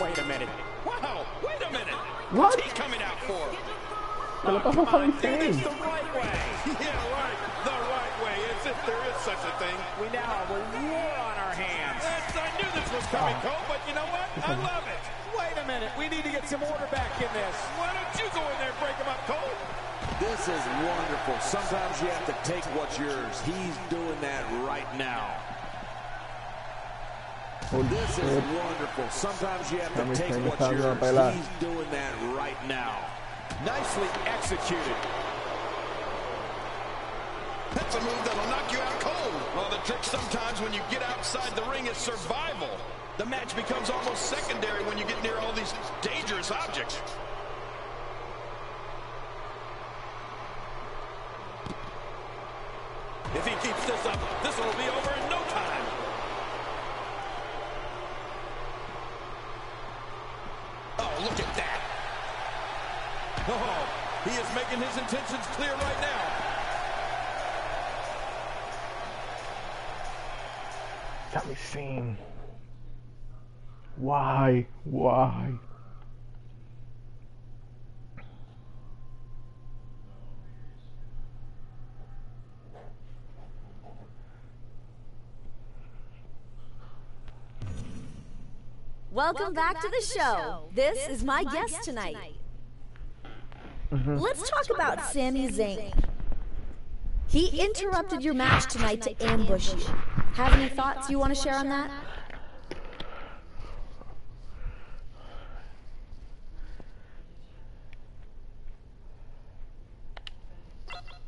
Wait a minute. Wow, wait a minute. What? He's coming out for. Oh, come on. It's the right way. Yeah, right. The right way. As if there is such a thing. We now have a war on our hands. I knew this was coming, Cole, but you know what? I love it. Wait a minute. We need to get some order back in this. Why don't you go in there and break him up, Cole? This is wonderful. Sometimes you have to take what's yours. He's doing that right now. This is wonderful. Sometimes you have to take what's yours. He's doing that right now. Nicely executed. That's a move that'll knock you out cold. Well, the trick sometimes when you get outside the ring is survival. The match becomes almost secondary when you get near all these dangerous objects. If he keeps this up, this will be over in no time. Oh, look at that. Oh, he is making his intentions clear right now. Got me seen. Why? Why? Welcome back to the show. This is my guest tonight. Let's talk about Sami Zayn. He interrupted your match tonight to ambush you. Have any thoughts you want to share on that?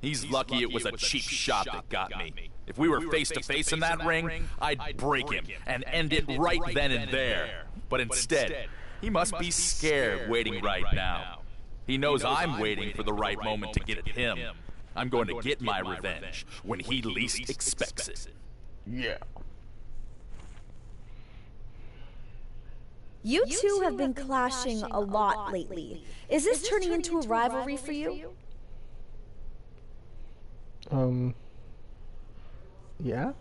He's lucky it was a cheap shot that got me. If we were face-to-face in that ring, I'd break him and end it right then and there. But instead, he must be scared waiting right now. He knows I'm waiting for the right moment to get at him. I'm going to get my revenge when he least expects it. Yeah. You two have been clashing a lot lately. Is this turning into a rivalry for you? Yeah.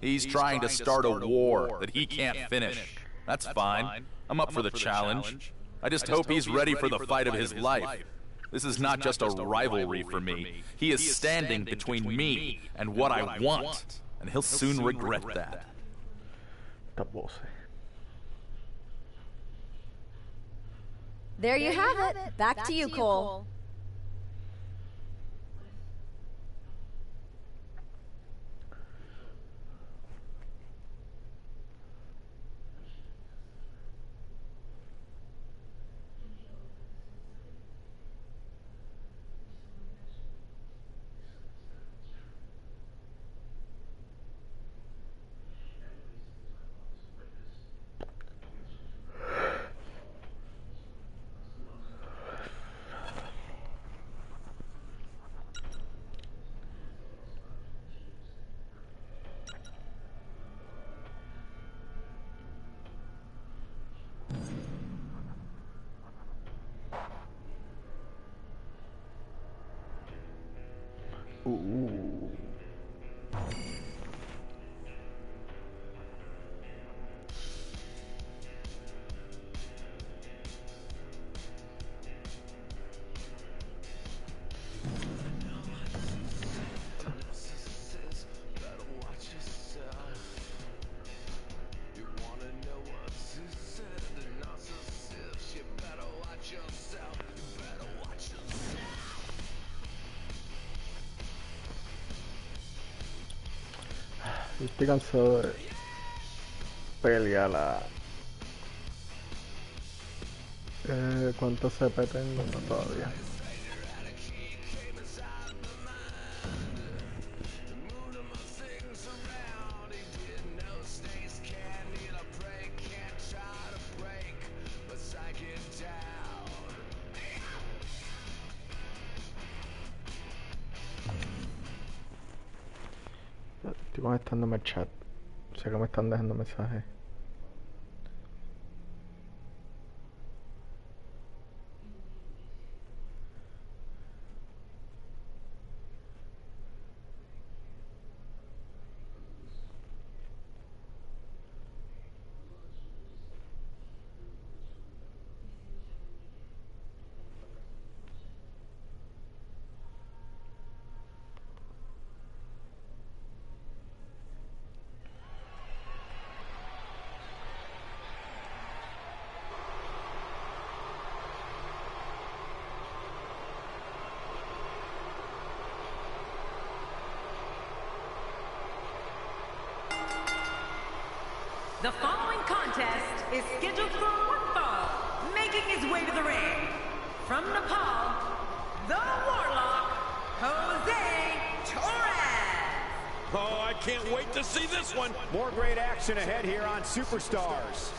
He's trying to start a war that he can't finish. That's fine. I'm up for the challenge. I just hope he's ready for the fight of his life. This is not just a rivalry for me. He is standing between me and what I want, and he'll soon regret that. There you have it. Back to you, Cole. Estoy cansado de pelear la... ¿Cuánto CP tengo? No, todavía. Dándome el chat, sé que me están dejando mensajes. contest is scheduled for one fall, making his way to the ring. From Nepal, the Warlock, Jose Torres. Oh, I can't wait to see this one. More great action ahead here on Superstars.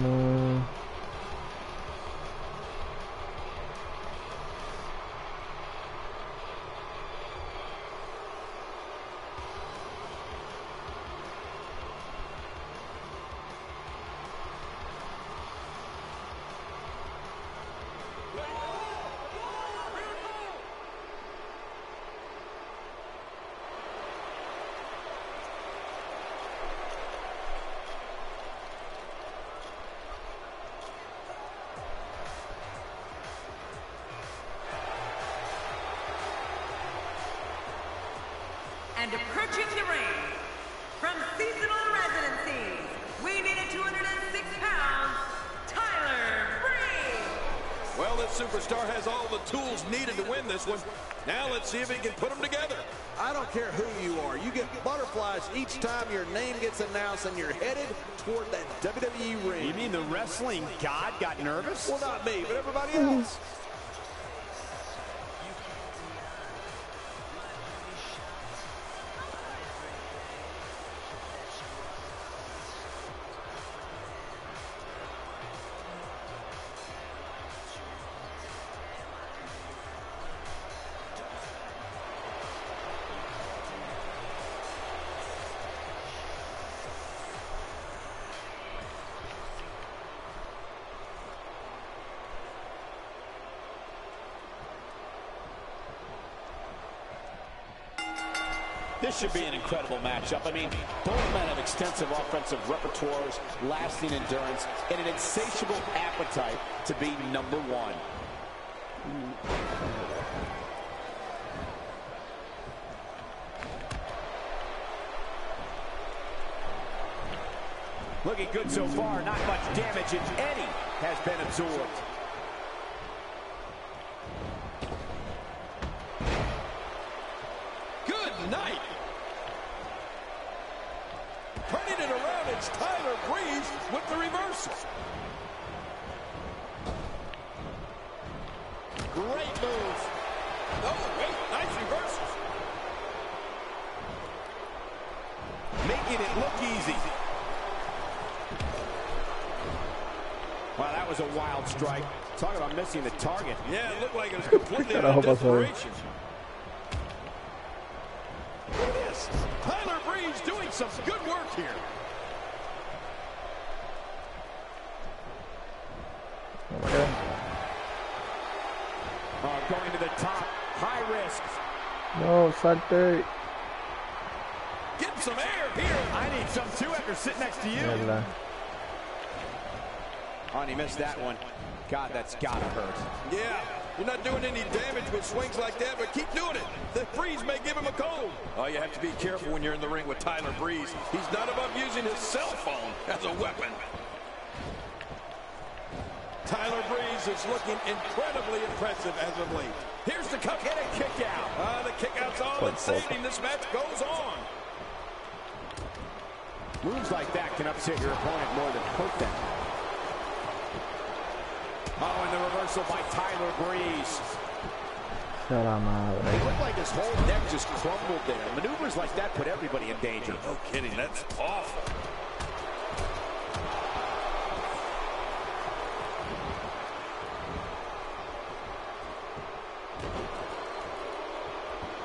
No. And approaching the ring, from seasonal residencies, weighing at 206 pounds, Tyler Breeze. Well, this superstar has all the tools needed to win this one. Now let's see if he can put them together. I don't care who you are. You get butterflies each time your name gets announced and you're headed toward that WWE ring. You mean the wrestling god got nervous? Well, not me, but everybody else. This should be an incredible matchup. I mean, both men have extensive offensive repertoires, lasting endurance, and an insatiable appetite to be number one. Looking good so far, not much damage, if any, has been absorbed. Night. Turning it around, it's Tyler Breeze with the reversal. Great move. Oh, wait, nice reversal. Making it look easy. Wow, that was a wild strike. Talking about missing the target. Yeah, it looked like it was completely out of desperation. Tyler Breeze doing some good work here. Going to the top, high risk. No, salte. Get some air here. I need some too after sitting next to you. Yeah. Oh, and he missed that one. God, that's gotta hurt. Yeah. You're not doing any damage with swings like that, but keep doing it. The Breeze may give him a cold. Oh, you have to be careful when you're in the ring with Tyler Breeze. He's not above using his cell phone as a weapon. Tyler Breeze is looking incredibly impressive as of late. Here's the kick and a kick out. The kick out's all that's saving. This match goes on. Moves like that can upset your opponent more than hurt them. Oh, and the reversal by Tyler Breeze. It looked like his whole neck just crumbled there. Maneuvers like that put everybody in danger. No kidding, that's awful.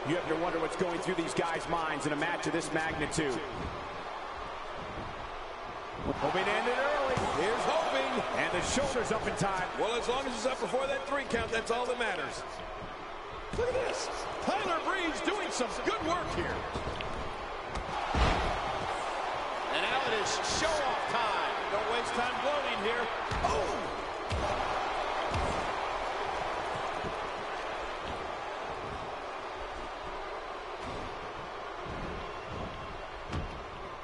You have to wonder what's going through these guys' minds in a match of this magnitude. Hoping to end it early. Here's hoping. And the shoulder's up in time. Well, as long as it's up before that 3 count, that's all that matters. Look at this. Tyler Breeze doing some good work here. And now it is show-off time. Don't waste time gloating here. Oh!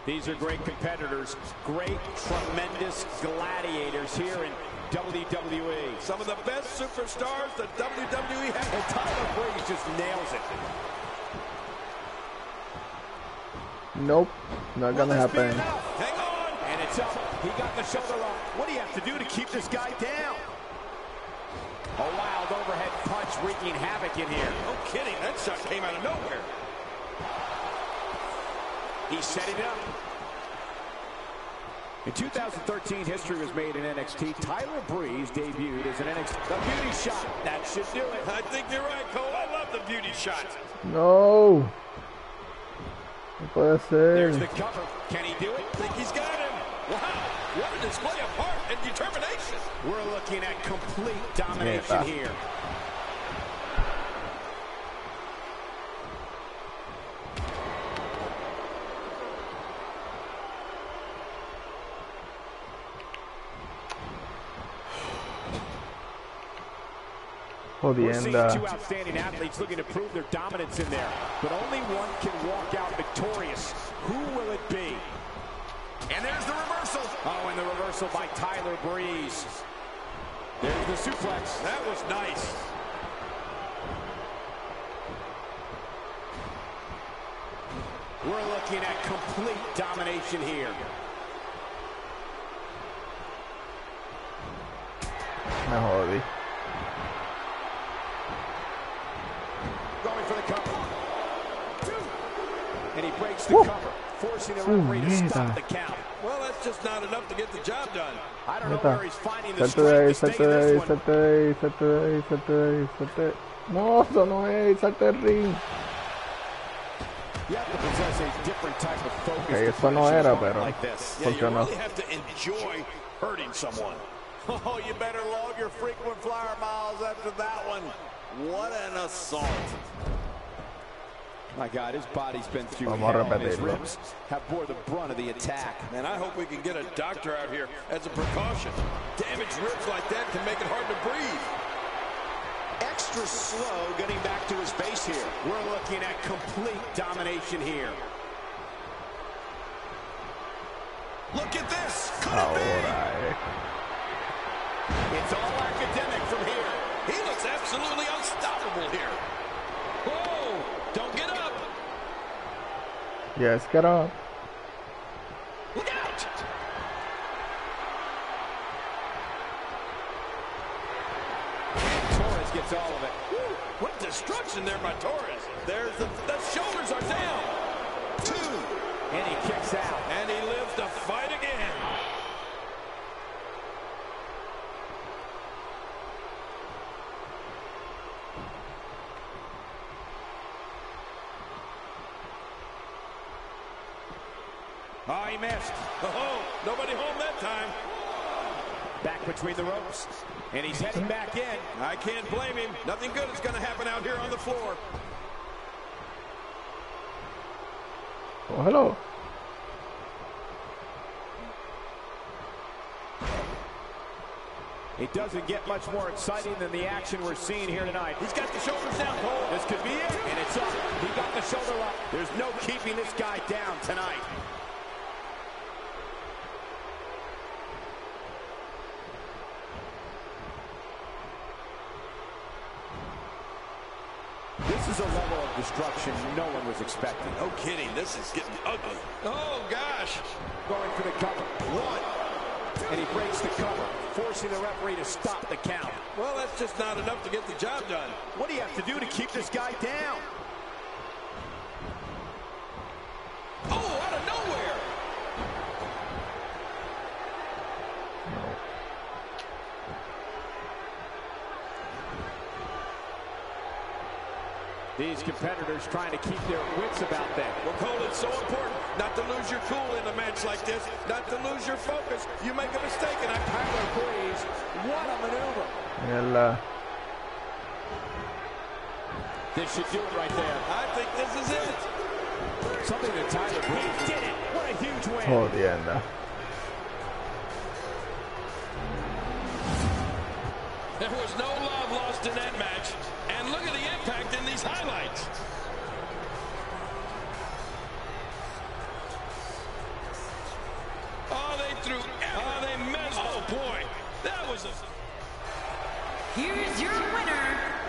These are great competitors, great, tremendous gladiators here in WWE. Some of the best superstars the WWE has, and Tyler Breeze just nails it. Nope, not gonna happen. Hang on, and it's up. He got the shoulder up. What do you have to do to keep this guy down? A wild overhead punch wreaking havoc in here. No kidding, that shot came out of nowhere. He's setting up. In 2013, history was made in NXT. Tyler Breeze debuted as an NXT. The beauty shot, that should do it. I think you're right, Cole. I love the beauty shot. No. There's the cover. Can he do it? I think he's got him. Wow. What a display of heart and determination. We're looking at complete domination here. We're seeing two outstanding athletes looking to prove their dominance in there, but only one can walk out victorious. Who will it be? And there's the reversal. Oh, and the reversal by Tyler Breeze. There's the suplex. That was nice. We're looking at complete domination here. No, Harvey. Going for the cover. And he breaks the cover, forcing the referee to stop the count. Well, that's just not enough to get the job done. I don't know where he's finding the strength to stay in this one. Salte. No, eso no es. Salte el ring. You have to possess a different type of focus. Okay, eso no era, pero you really have to enjoy hurting someone. Oh, you better log your frequent flyer miles after that one. What an assault. My God, his body's been through hell, and his ribs have bore the brunt of the attack. Man, I hope we can get a doctor out here as a precaution. Damaged ribs like that can make it hard to breathe. Extra slow getting back to his base here. We're looking at complete domination here. Look at this. Could it be? It's all academic from here. He looks absolutely unstoppable here. Whoa! Don't get up! Yes, get up. Look out! And Torres gets all of it. Woo. What destruction there by Torres. There's the shoulders are down. Two. And he kicks out. And he lives to fight again. Oh, he missed. Oh, nobody home that time. Back between the ropes. And he's heading back in. I can't blame him. Nothing good is going to happen out here on the floor. Oh, hello. It doesn't get much more exciting than the action we're seeing here tonight. He's got the shoulders down. Oh, this could be it. And it's up. He got the shoulder up. There's no keeping this guy down tonight. This is a level of destruction no one was expecting. No kidding, this is getting ugly. Oh, gosh. Going for the cover. One. And he breaks the cover, forcing the referee to stop the count. Well, that's just not enough to get the job done. What do you have to do to keep this guy down? Oh, out of nowhere. These competitors trying to keep their wits about them. Well, Cole, it's so important not to lose your cool in a match like this, not to lose your focus. You make a mistake, and Tyler Breeze, what a maneuver. This should do it right there. I think this is it. Something that Tyler Breeze did it. What a huge win. There was no love lost in that match. And look at the impact in these highlights. Oh, they threw. Oh, they messed. Oh, boy. That was Here is your winner,